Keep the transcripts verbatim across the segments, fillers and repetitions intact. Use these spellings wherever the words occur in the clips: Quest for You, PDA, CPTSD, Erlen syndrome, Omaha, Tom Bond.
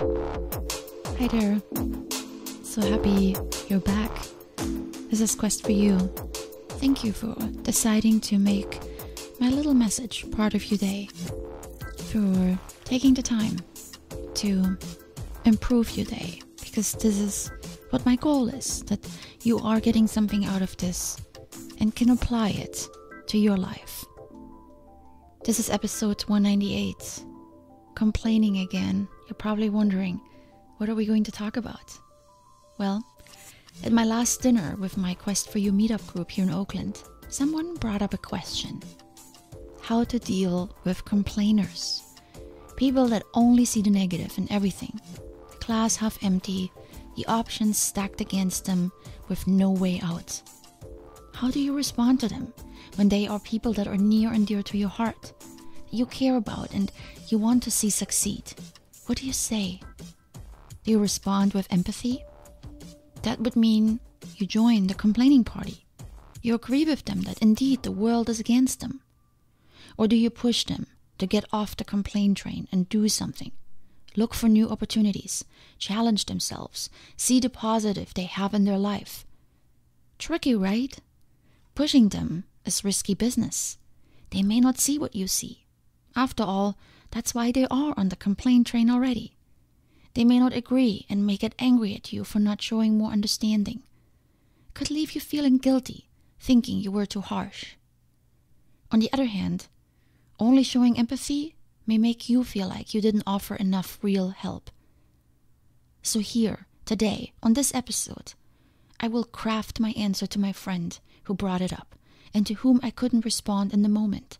Hi there, so happy you're back. This is Quest for You. Thank you for deciding to make my little message part of your day, for taking the time to improve your day, because this is what my goal is, that you are getting something out of this and can apply it to your life. This is episode one ninety-eight, complaining again. You're probably wondering, what are we going to talk about? Well, at my last dinner with my Quest for You meetup group here in Oakland, someone brought up a question. How to deal with complainers. People that only see the negative in everything. The glass half empty, the options stacked against them with no way out. How do you respond to them when they are people that are near and dear to your heart, that you care about and you want to see succeed? What do you say? Do you respond with empathy? That would mean you join the complaining party. You agree with them that indeed the world is against them. Or do you push them to get off the complaint train and do something? Look for new opportunities, challenge themselves, see the positive they have in their life. Tricky, right? Pushing them is risky business. They may not see what you see. After all, that's why they are on the complaint train already. They may not agree and may get angry at you for not showing more understanding. Could leave you feeling guilty, thinking you were too harsh. On the other hand, only showing empathy may make you feel like you didn't offer enough real help. So here, today, on this episode, I will craft my answer to my friend who brought it up and to whom I couldn't respond in the moment,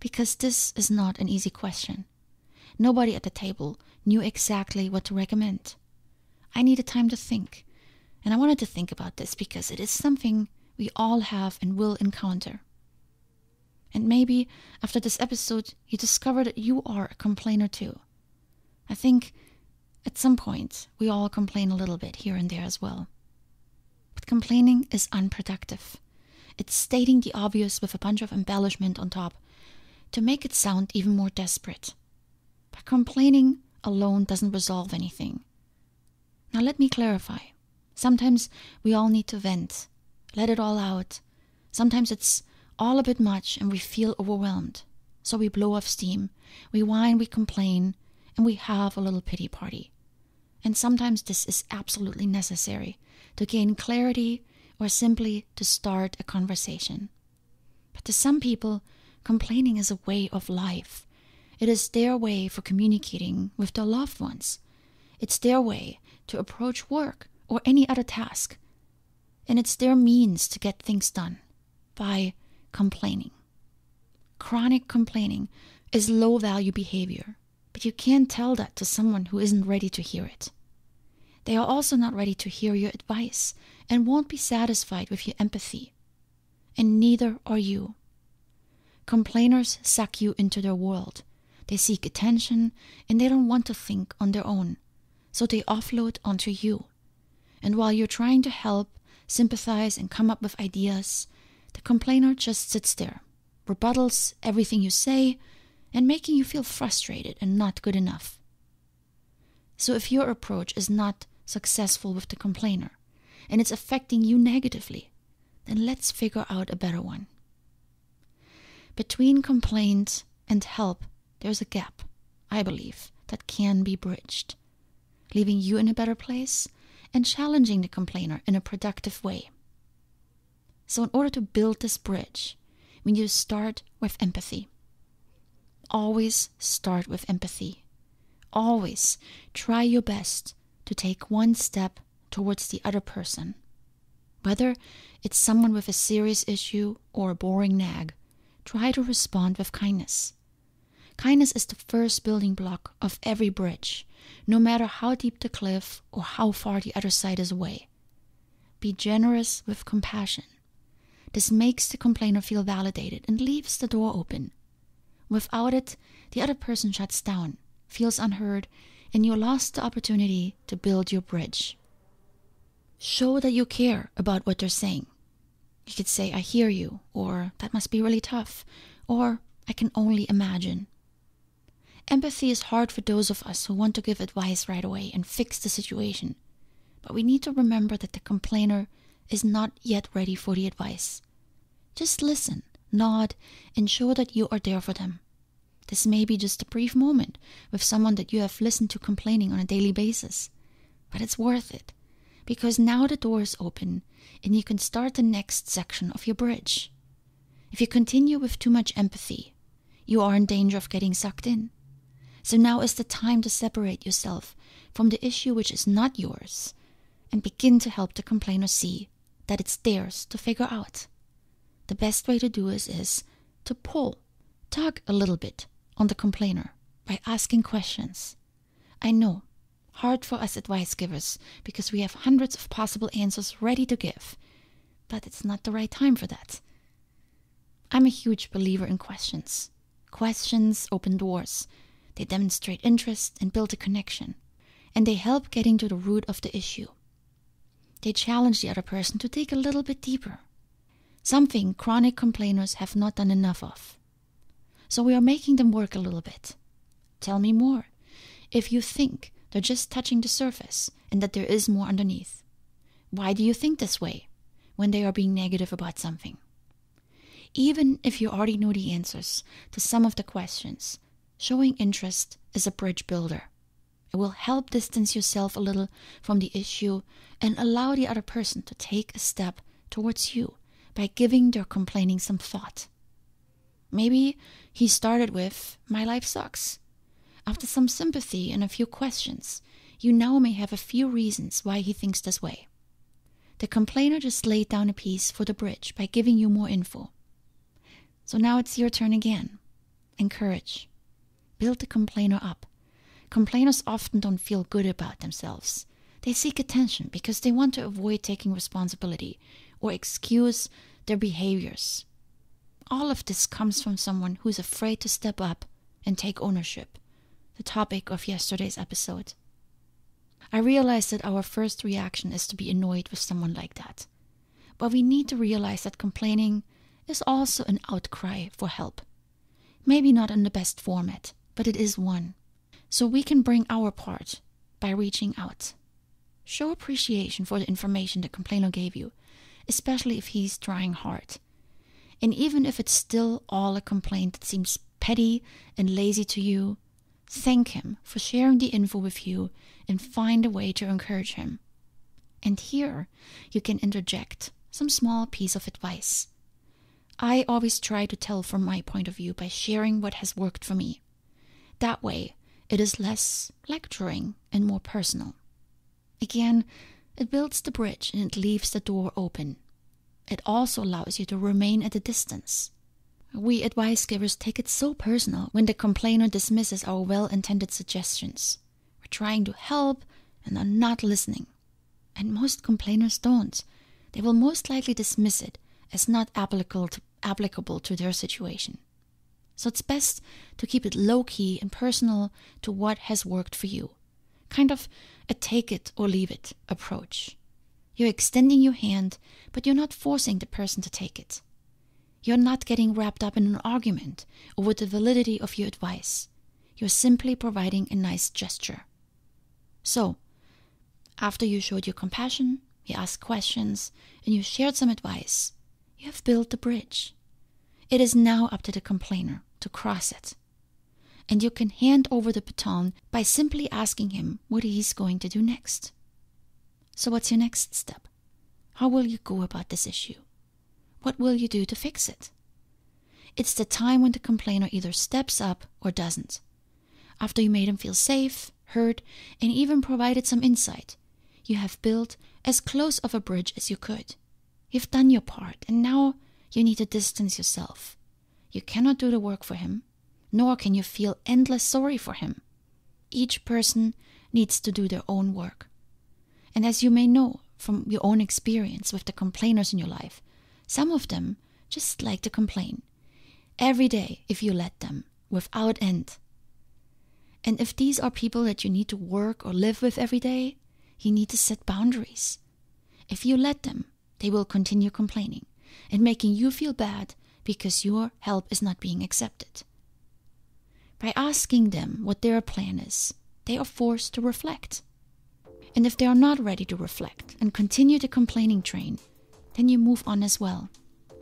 because this is not an easy question. Nobody at the table knew exactly what to recommend. I needed time to think, and I wanted to think about this because it is something we all have and will encounter. And maybe after this episode, you discover that you are a complainer too. I think at some point, we all complain a little bit here and there as well. But complaining is unproductive. It's stating the obvious with a bunch of embellishment on top to make it sound even more desperate. But complaining alone doesn't resolve anything. Now let me clarify. Sometimes we all need to vent, let it all out. Sometimes it's all a bit much and we feel overwhelmed. So we blow off steam, we whine, we complain, and we have a little pity party. And sometimes this is absolutely necessary to gain clarity or simply to start a conversation. But to some people, complaining is a way of life. It is their way for communicating with their loved ones. It's their way to approach work or any other task. And it's their means to get things done, by complaining. Chronic complaining is low-value behavior, but you can't tell that to someone who isn't ready to hear it. They are also not ready to hear your advice and won't be satisfied with your empathy. And neither are you. Complainers suck you into their world. They seek attention, and they don't want to think on their own, so they offload onto you. And while you're trying to help, sympathize, and come up with ideas, the complainer just sits there, rebuttals everything you say, and making you feel frustrated and not good enough. So if your approach is not successful with the complainer, and it's affecting you negatively, then let's figure out a better one. Between complaint and help, there's a gap, I believe, that can be bridged, leaving you in a better place and challenging the complainer in a productive way. So in order to build this bridge, we need to start with empathy. Always start with empathy. Always try your best to take one step towards the other person. Whether it's someone with a serious issue or a boring nag, try to respond with kindness. Kindness is the first building block of every bridge, no matter how deep the cliff or how far the other side is away. Be generous with compassion. This makes the complainer feel validated and leaves the door open. Without it, the other person shuts down, feels unheard, and you lost the opportunity to build your bridge. Show that you care about what they're saying. You could say, "I hear you," or "That must be really tough," or "I can only imagine." Empathy is hard for those of us who want to give advice right away and fix the situation. But we need to remember that the complainer is not yet ready for the advice. Just listen, nod, and show that you are there for them. This may be just a brief moment with someone that you have listened to complaining on a daily basis. But it's worth it, because now the door is open and you can start the next section of your bridge. If you continue with too much empathy, you are in danger of getting sucked in. So now is the time to separate yourself from the issue which is not yours and begin to help the complainer see that it's theirs to figure out. The best way to do this is to pull, tug a little bit on the complainer by asking questions. I know, hard for us advice givers because we have hundreds of possible answers ready to give, but it's not the right time for that. I'm a huge believer in questions. Questions open doors. They demonstrate interest and build a connection, and they help getting to the root of the issue. They challenge the other person to dig a little bit deeper, something chronic complainers have not done enough of. So we are making them work a little bit. Tell me more, if you think they're just touching the surface and that there is more underneath. Why do you think this way when they are being negative about something? Even if you already know the answers to some of the questions, showing interest is a bridge builder. It will help distance yourself a little from the issue and allow the other person to take a step towards you by giving their complaining some thought. Maybe he started with, "My life sucks." After some sympathy and a few questions, you now may have a few reasons why he thinks this way. The complainer just laid down a piece for the bridge by giving you more info. So now it's your turn again. Encourage. Build the complainer up. Complainers often don't feel good about themselves. They seek attention because they want to avoid taking responsibility or excuse their behaviors. All of this comes from someone who's afraid to step up and take ownership, the topic of yesterday's episode. I realize that our first reaction is to be annoyed with someone like that. But we need to realize that complaining is also an outcry for help. Maybe not in the best format, but it is one. So we can bring our part by reaching out. Show appreciation for the information the complainer gave you, especially if he's trying hard. And even if it's still all a complaint that seems petty and lazy to you, thank him for sharing the info with you and find a way to encourage him. And here you can interject some small piece of advice. I always try to tell from my point of view by sharing what has worked for me. That way, it is less lecturing and more personal. Again, it builds the bridge and it leaves the door open. It also allows you to remain at a distance. We advice givers take it so personal when the complainer dismisses our well-intended suggestions. We're trying to help and are not listening. And most complainers don't. They will most likely dismiss it as not applicable to, applicable to their situation. So it's best to keep it low-key and personal to what has worked for you. Kind of a take-it-or-leave-it approach. You're extending your hand, but you're not forcing the person to take it. You're not getting wrapped up in an argument over the validity of your advice. You're simply providing a nice gesture. So, after you showed your compassion, you asked questions, and you shared some advice, you have built the bridge. It is now up to the complainer to cross it. And you can hand over the baton by simply asking him what he's going to do next. So what's your next step? How will you go about this issue? What will you do to fix it? It's the time when the complainer either steps up or doesn't. After you made him feel safe, heard, and even provided some insight, you have built as close of a bridge as you could. You've done your part, and now you need to distance yourself. You cannot do the work for him, nor can you feel endless sorry for him. Each person needs to do their own work. And as you may know from your own experience with the complainers in your life, some of them just like to complain every day if you let them, without end. And if these are people that you need to work or live with every day, you need to set boundaries. If you let them, they will continue complaining and making you feel bad because your help is not being accepted. By asking them what their plan is, they are forced to reflect. And if they are not ready to reflect and continue the complaining train, then you move on as well.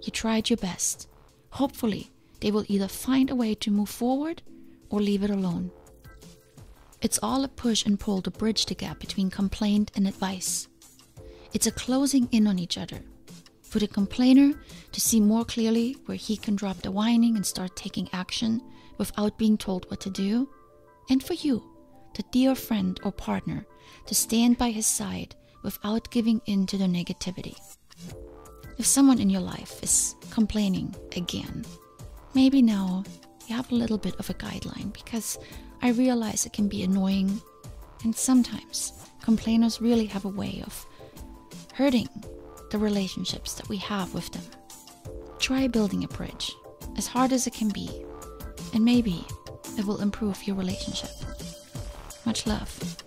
You tried your best. Hopefully, they will either find a way to move forward or leave it alone. It's all a push and pull to bridge the gap between complaint and advice. It's a closing in on each other, for the complainer to see more clearly where he can drop the whining and start taking action without being told what to do, and for you, the dear friend or partner, to stand by his side without giving in to the negativity. If someone in your life is complaining again, maybe now you have a little bit of a guideline, because I realize it can be annoying, and sometimes complainers really have a way of hurting the relationships that we have with them. Try building a bridge, as hard as it can be, and maybe it will improve your relationship. Much love.